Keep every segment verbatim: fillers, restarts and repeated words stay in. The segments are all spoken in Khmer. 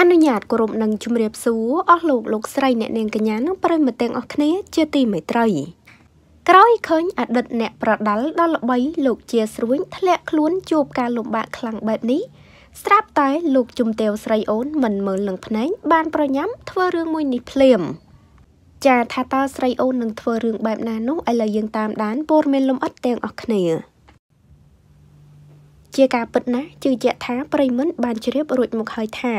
អនុញ្ញាតគោរពនឹងជំរាបសួរអស់លោកលោកស្រីអ្នកនាងកញ្ញាប្រិយមិត្តទាំងអស់គ្នាជាទីមេត្រី ជាការពិតណាស់គឺជាថាប្រិយមិត្តបានជ្រាបរួចមកហើយថា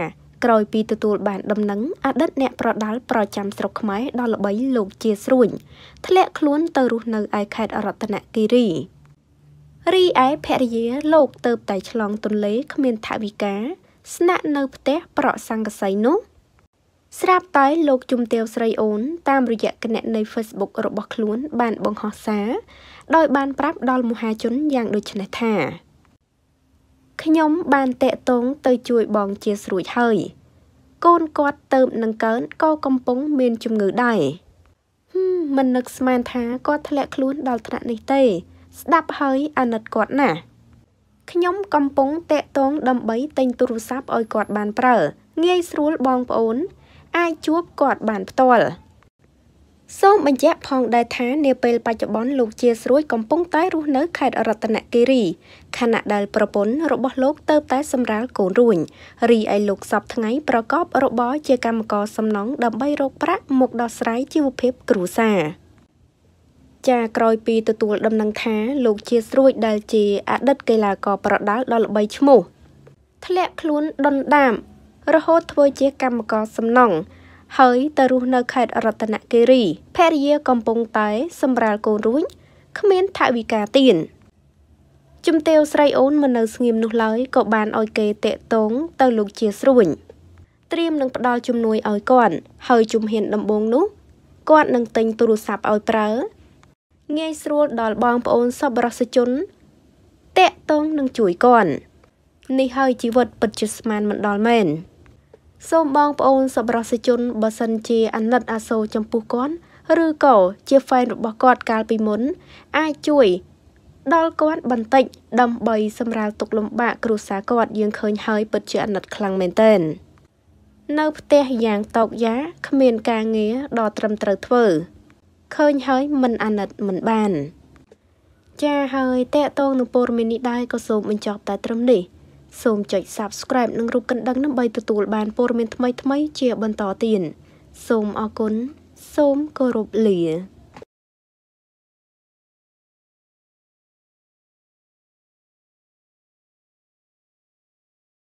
ក្រោយពីទទួលបានដំណឹងអតីតអ្នកប្រដាល់ប្រចាំស្រុកខ្មែរដល់ល្បីលោកជាស្រួញធ្លាក់ខ្លួនទៅរស់នៅឯខេត្តអរតនគិរីរីឯភរិយាលោកទៅតែឆ្លងទន្លេគ្មានថាវិការស្នាក់នៅផ្ទះប្រក់សង្កសីនោះស្រាប់តែលោកជំទាវស្រីអូនតាមរយៈគណនី Facebook របស់ខ្លួនបានបង្ហោះសារដោយបានប្រាប់ដល់មហាជនយ៉ាងដូចនេះថា សូមបញ្ជាក់ផងដែរថានាពេលបច្ចុប្បន្នលោកជាស្រួយកំពុងតែរស់នៅខេត្តរតនគិរីខណៈដែលប្រពន្ធរបស់លោកទៅតែសម្រាលកូនរួញរីឯលោកសពថ្ងៃប្រកបរបរជាកម្មករសំណង់ដើម្បីរកប្រាក់មកដោះស្រាយជីវភាពគ្រួសារចាក្រោយពីទទួលដំណឹងថាលោកជាស្រួយដែលជាអតីតកីឡាករប្រដាល់ដល់ល្បីឈ្មោះធ្លាក់ខ្លួនដុនដាមរហូតធ្វើជាកម្មករសំណង់ ហើយទៅរស់នៅខេត្តរតនគិរីភរិយាកំពុងតែសម្រាលកូនរួញគ្មានថវិកាទានជំទាវស្រីអូនមិននៅស្ងៀមនោះឡើយក៏បានអោយគេតាក់ទងទៅលោកជាស្រួយត្រៀមនឹងផ្ដល់ជំនួយអោយគាត់ហើយជំហានដំបូងនោះគាត់នឹងទិញទូរស័ព្ទអោយប្រើងាយស្រួលដល់បងប្អូនសប្បុរសជនតេតងនឹងជួយគាត់ នេះហើយជីវិតពិតជាស្មានមិនដល់មែនសូមបងប្អូនសប្បុរសជនបើសិនជាអាណិតអាសូរចំពោះគាត់ សូមចុច Subscribe និងរូបកណ្ដឹងដើម្បីទទួលបានព័ត៌មានថ្មីៗជាបន្តទៀតសូមអរគុណសូមគោរពលា